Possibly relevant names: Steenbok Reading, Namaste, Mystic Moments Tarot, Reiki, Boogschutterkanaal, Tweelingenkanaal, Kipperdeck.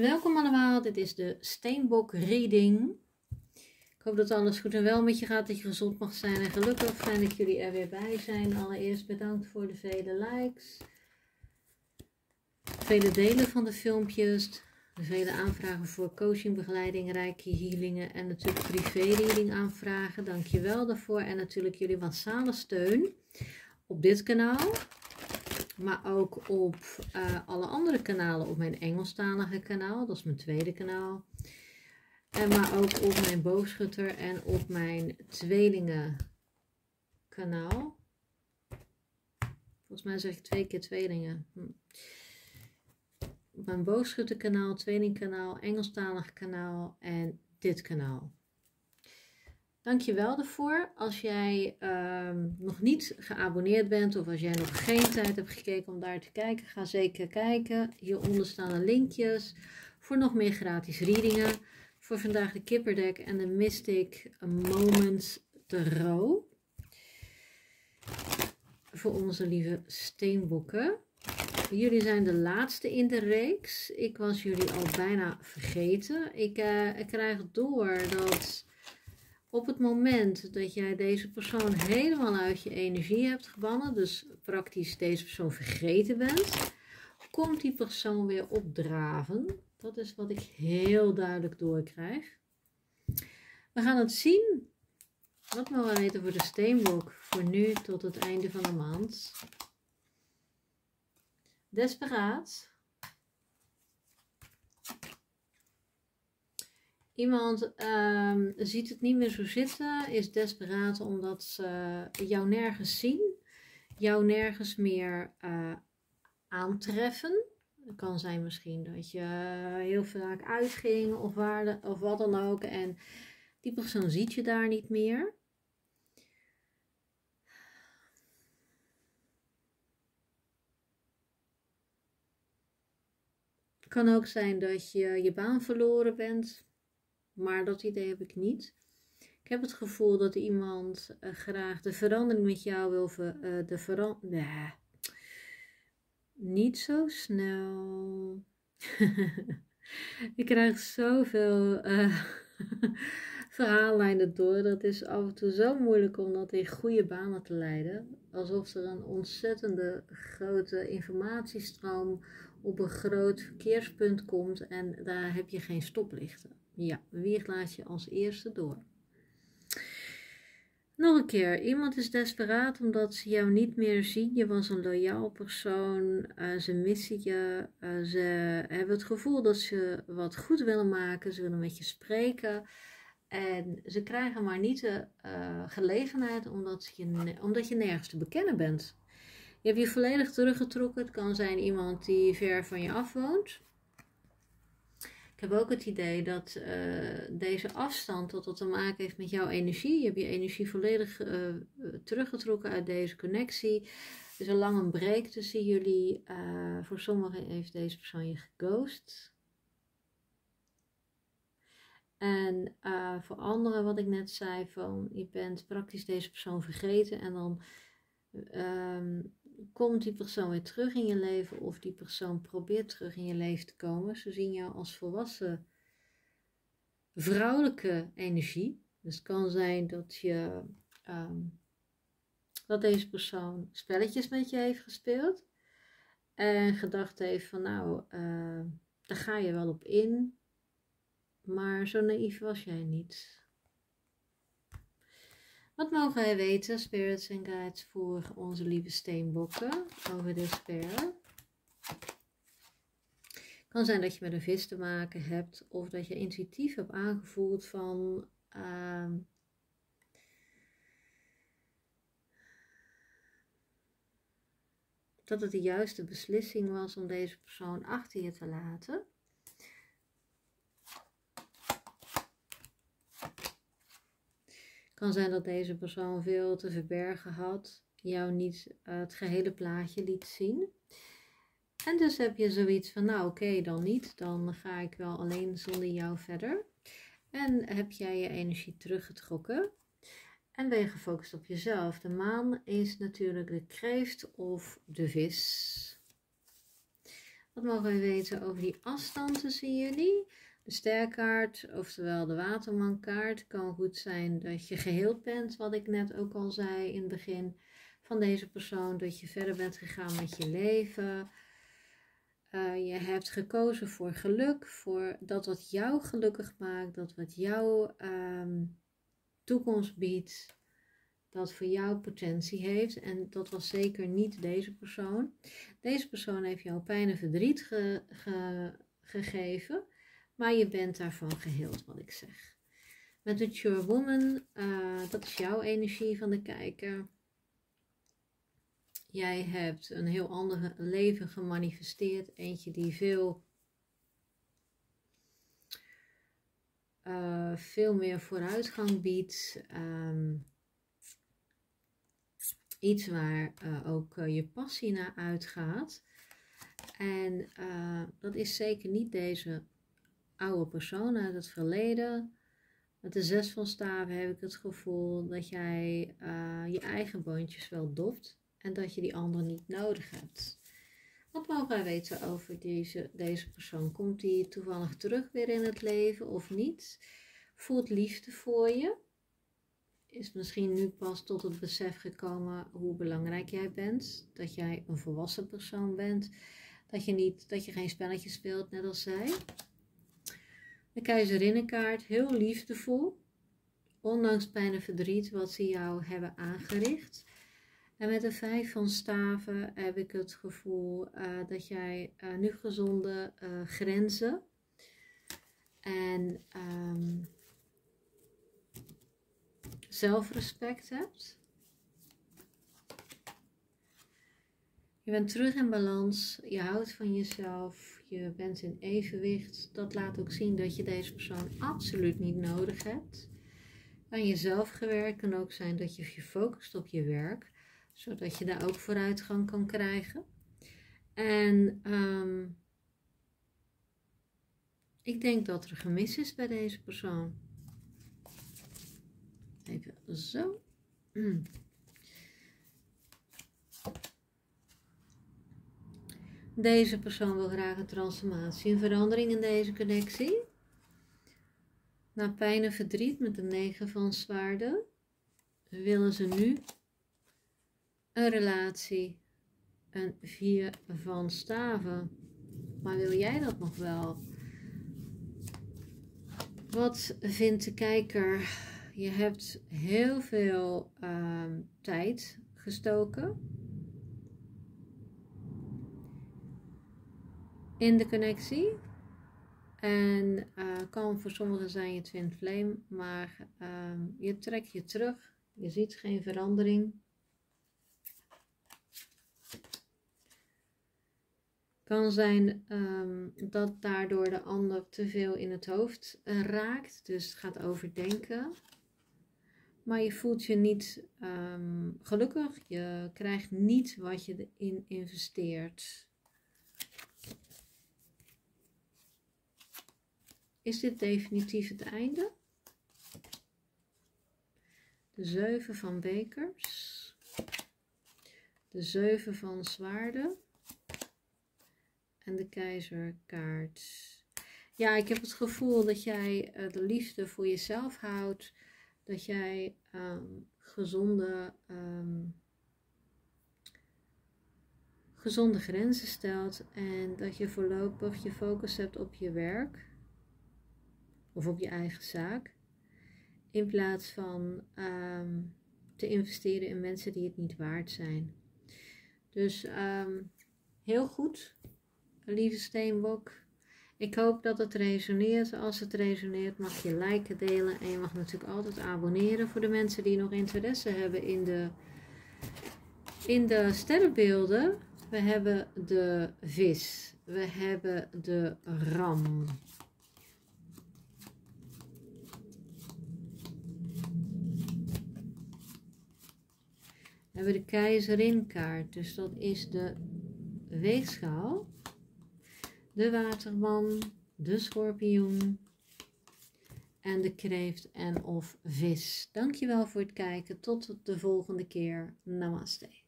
Welkom allemaal, dit is de Steenbok Reading. Ik hoop dat alles goed en wel met je gaat, dat je gezond mag zijn en gelukkig. Fijn dat jullie er weer bij zijn. Allereerst bedankt voor de vele likes, vele delen van de filmpjes, de vele aanvragen voor coaching, begeleiding, reiki, healingen en natuurlijk privé-reading aanvragen. Dank je wel daarvoor en natuurlijk jullie massale steun op dit kanaal. Maar ook op alle andere kanalen, op mijn Engelstalige kanaal, dat is mijn tweede kanaal. En maar ook op mijn boogschutter en op mijn tweelingenkanaal. Volgens mij zeg ik 2 keer tweelingen. Mijn boogschutterkanaal, tweelingkanaal, Engelstalig kanaal en dit kanaal. Dankjewel daarvoor. Als jij nog niet geabonneerd bent of als jij nog geen tijd hebt gekeken om daar te kijken, ga zeker kijken. Hieronder staan de linkjes voor nog meer gratis readingen. Voor vandaag de Kipperdeck en de Mystic Moments Tarot. Voor onze lieve steenbokken. Jullie zijn de laatste in de reeks. Ik was jullie al bijna vergeten. Ik krijg door dat... Op het moment dat jij deze persoon helemaal uit je energie hebt gebannen, dus praktisch deze persoon vergeten bent, komt die persoon weer opdraven. Dat is wat ik heel duidelijk doorkrijg. We gaan het zien. Wat maar wel weten voor de steenbok, voor nu tot het einde van de maand. Desperaat. Iemand ziet het niet meer zo zitten, is desperaat omdat ze jou nergens zien, jou nergens meer aantreffen. Het kan zijn misschien dat je heel vaak uitging of wat dan ook en die persoon ziet je daar niet meer. Het kan ook zijn dat je je baan verloren bent. Maar dat idee heb ik niet. Ik heb het gevoel dat iemand graag de verandering met jou wil. Niet zo snel. Ik krijg zoveel verhaallijnen door. Dat is af en toe zo moeilijk om dat in goede banen te leiden. Alsof er een ontzettende grote informatiestroom op een groot verkeerspunt komt. En daar heb je geen stoplichten. Ja, wie laat je als eerste door? Nog een keer. Iemand is desperaat omdat ze jou niet meer zien. Je was een loyaal persoon. Ze missen je. Ze hebben het gevoel dat ze wat goed willen maken. Ze willen met je spreken. En ze krijgen maar niet de gelegenheid omdat je nergens te bekennen bent. Je hebt je volledig teruggetrokken. Het kan zijn iemand die ver van je af woont. Ik heb ook het idee dat deze afstand dat wat te maken heeft met jouw energie. Je hebt je energie volledig teruggetrokken uit deze connectie. Er is een lange break tussen jullie. Voor sommigen heeft deze persoon je geghost. En voor anderen, wat ik net zei, van je bent praktisch deze persoon vergeten. En dan komt die persoon weer terug in je leven of die persoon probeert terug in je leven te komen. Ze zien jou als volwassen vrouwelijke energie. Dus het kan zijn dat deze persoon spelletjes met je heeft gespeeld. En gedacht heeft van nou, daar ga je wel op in. Maar zo naïef was jij niet. Wat mogen wij weten, spirits en guides, voor onze lieve steenbokken over dit pair? Het kan zijn dat je met een vis te maken hebt of dat je intuïtief hebt aangevoeld van dat het de juiste beslissing was om deze persoon achter je te laten. Het kan zijn dat deze persoon veel te verbergen had, jou niet het gehele plaatje liet zien. En dus heb je zoiets van, nou oké, dan niet, dan ga ik wel alleen zonder jou verder. En heb jij je energie teruggetrokken en ben je gefocust op jezelf. De maan is natuurlijk de kreeft of de vis. Wat mogen we weten over die afstand tussen jullie? De sterkaart, oftewel de watermankaart, kan goed zijn dat je geheeld bent, wat ik net ook al zei in het begin van deze persoon, dat je verder bent gegaan met je leven. Je hebt gekozen voor geluk, voor dat wat jou gelukkig maakt, dat wat jou toekomst biedt, dat voor jou potentie heeft. En dat was zeker niet deze persoon. Deze persoon heeft jou pijn en verdriet gegeven, maar je bent daarvan geheeld, wat ik zeg. Met de Mature Woman, dat is jouw energie van de kijker. Jij hebt een heel ander leven gemanifesteerd. Eentje die veel meer vooruitgang biedt. Iets waar ook je passie naar uitgaat. En dat is zeker niet deze oude persoon uit het verleden. Met de 6 van staven heb ik het gevoel dat jij je eigen boontjes wel dopt. En dat je die ander niet nodig hebt. Wat mogen wij weten over deze persoon? Komt die toevallig terug weer in het leven of niet? Voelt liefde voor je? Is misschien nu pas tot het besef gekomen hoe belangrijk jij bent. Dat jij een volwassen persoon bent. Dat je geen spelletje speelt, net als zij. De keizerinnenkaart, heel liefdevol. Ondanks pijn en verdriet wat ze jou hebben aangericht. En met de 5 van staven heb ik het gevoel dat jij nu gezonde grenzen en zelfrespect hebt. Je bent terug in balans, je houdt van jezelf, je bent in evenwicht. Dat laat ook zien dat je deze persoon absoluut niet nodig hebt. Aan jezelf gewerkt kan ook zijn dat je je focust op je werk, zodat je daar ook vooruitgang kan krijgen. En ik denk dat er gemis is bij deze persoon. Even zo. Deze persoon wil graag een transformatie, een verandering in deze connectie. Na pijn en verdriet met de 9 van zwaarden willen ze nu een relatie, een 4 van staven. Maar wil jij dat nog wel? Wat vindt de kijker? Je hebt heel veel tijd gestoken in de connectie. En kan voor sommigen zijn je twin flame, maar je trekt je terug. Je ziet geen verandering. Kan zijn dat daardoor de ander te veel in het hoofd raakt. Dus het gaat overdenken. Maar je voelt je niet gelukkig. Je krijgt niet wat je erin investeert. Is dit definitief het einde? De 7 van bekers. De 7 van zwaarden. En de keizerkaart. Ja, ik heb het gevoel dat jij de liefde voor jezelf houdt. Dat jij gezonde grenzen stelt. En dat je voorlopig je focus hebt op je werk. Of op je eigen zaak. In plaats van te investeren in mensen die het niet waard zijn. Dus heel goed. Lieve Steenbok, ik hoop dat het resoneert. Als het resoneert mag je liken, delen en je mag natuurlijk altijd abonneren voor de mensen die nog interesse hebben in de sterrenbeelden. We hebben de vis, we hebben de ram. We hebben de keizerin-kaart, dus dat is de weegschaal. De waterman, de schorpioen en de kreeft en of vis. Dankjewel voor het kijken. Tot de volgende keer. Namaste.